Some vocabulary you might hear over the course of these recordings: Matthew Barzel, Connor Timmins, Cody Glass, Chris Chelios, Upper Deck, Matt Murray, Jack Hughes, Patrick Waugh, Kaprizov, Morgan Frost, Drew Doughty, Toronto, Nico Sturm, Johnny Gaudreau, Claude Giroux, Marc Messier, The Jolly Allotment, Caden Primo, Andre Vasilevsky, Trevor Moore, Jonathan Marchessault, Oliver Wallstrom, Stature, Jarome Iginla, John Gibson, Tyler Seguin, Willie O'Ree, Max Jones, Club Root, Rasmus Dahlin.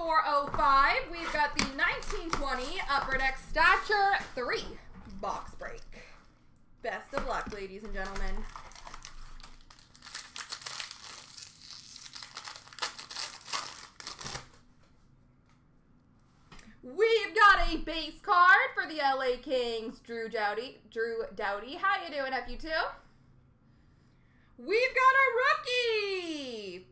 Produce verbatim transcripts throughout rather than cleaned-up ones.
four oh five, we've got the nineteen twenty Upper Deck Stature three box break. Best of luck, ladies and gentlemen. We've got a base card for the L A Kings, Drew Doughty. Drew Doughty, how you doing, F U two? We've got a rookie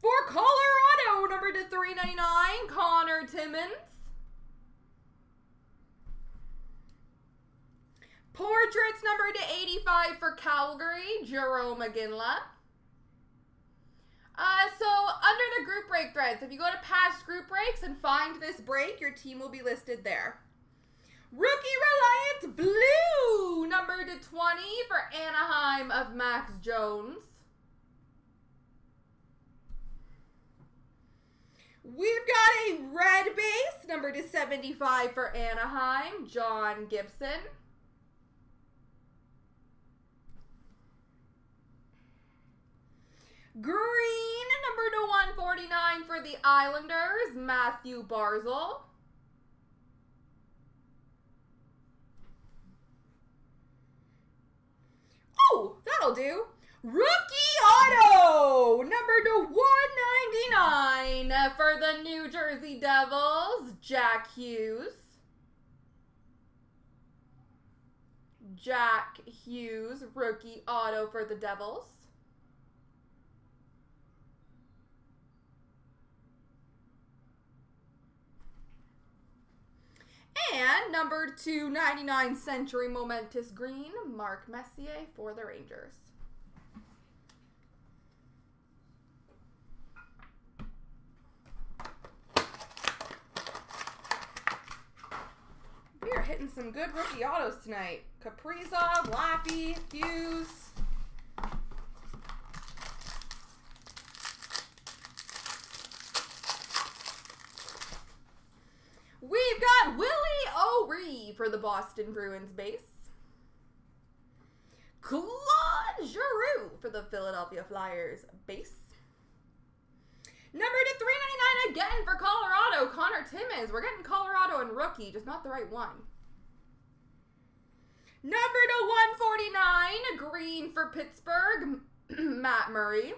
for Colorado, number to three ninety-nine, Connor Timmins. Portraits number to eighty-five for Calgary, Jarome Iginla. Uh, so, under the group break threads, if you go to past group breaks and find this break, your team will be listed there. Rookie Reliant Blue, number to twenty for Anaheim of Max Jones. We've got a red base, number to seventy-five for Anaheim, John Gibson. Green, number to one forty-nine for the Islanders, Matthew Barzel. Oh, that'll do. Rookie Auto, number to one ninety-nine for the New Jersey Devils, Jack Hughes. Jack Hughes, Rookie Auto for the Devils. And number two ninety-nine Century Momentous Green, Marc Messier for the Rangers. We are hitting some good rookie autos tonight. Kaprizov, Lappy, Hughes. We've got Willie O'Ree for the Boston Bruins base. Claude Giroux for the Philadelphia Flyers base. Number to three ninety-nine again for Colorado, Connor Timmins. We're getting Colorado and rookie, just not the right one. Number to one forty-nine, green for Pittsburgh, Matt Murray.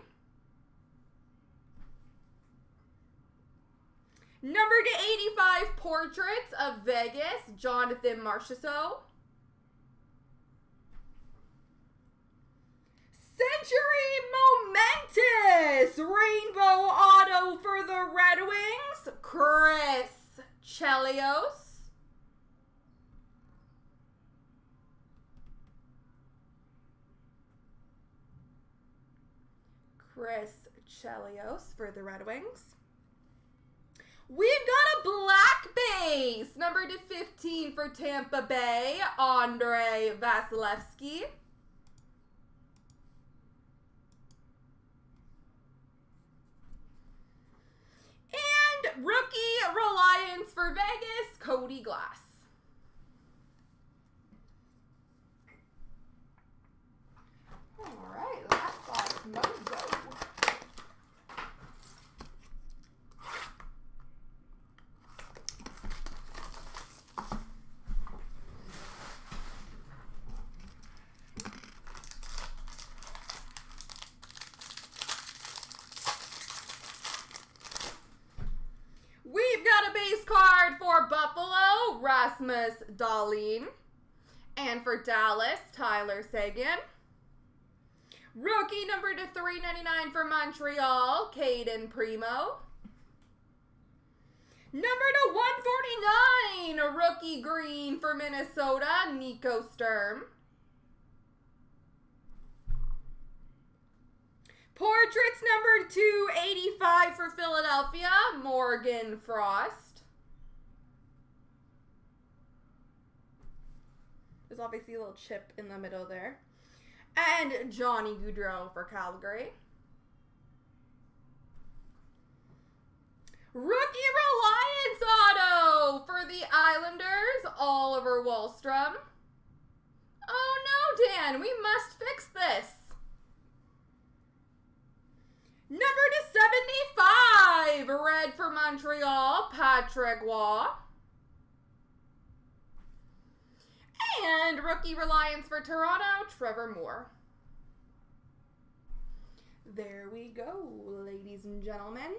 Number to eighty-five, Portraits of Vegas, Jonathan Marchessault. Century Momentous, Rainbow Auto for the Red Wings, Chris Chelios. Chris Chelios for the Red Wings. We've got a black base, number to fifteen for Tampa Bay, Andre Vasilevsky. And Rookie Reliance for Vegas, Cody Glass. All right, last box, Mojo. Rasmus Dahlin, and for Dallas, Tyler Seguin. Rookie number to three ninety-nine for Montreal, Caden Primo. Number to one forty-nine, rookie green for Minnesota, Nico Sturm. Portraits number two eighty-five for Philadelphia, Morgan Frost. There's obviously a little chip in the middle there. And Johnny Gaudreau for Calgary. Rookie Reliance Auto for the Islanders, Oliver Wallstrom. Oh no, Dan, we must fix this. Number to seventy-five, Red side for Montreal, Patrick Waugh. And rookie reliance for Toronto, Trevor Moore. There we go, ladies and gentlemen.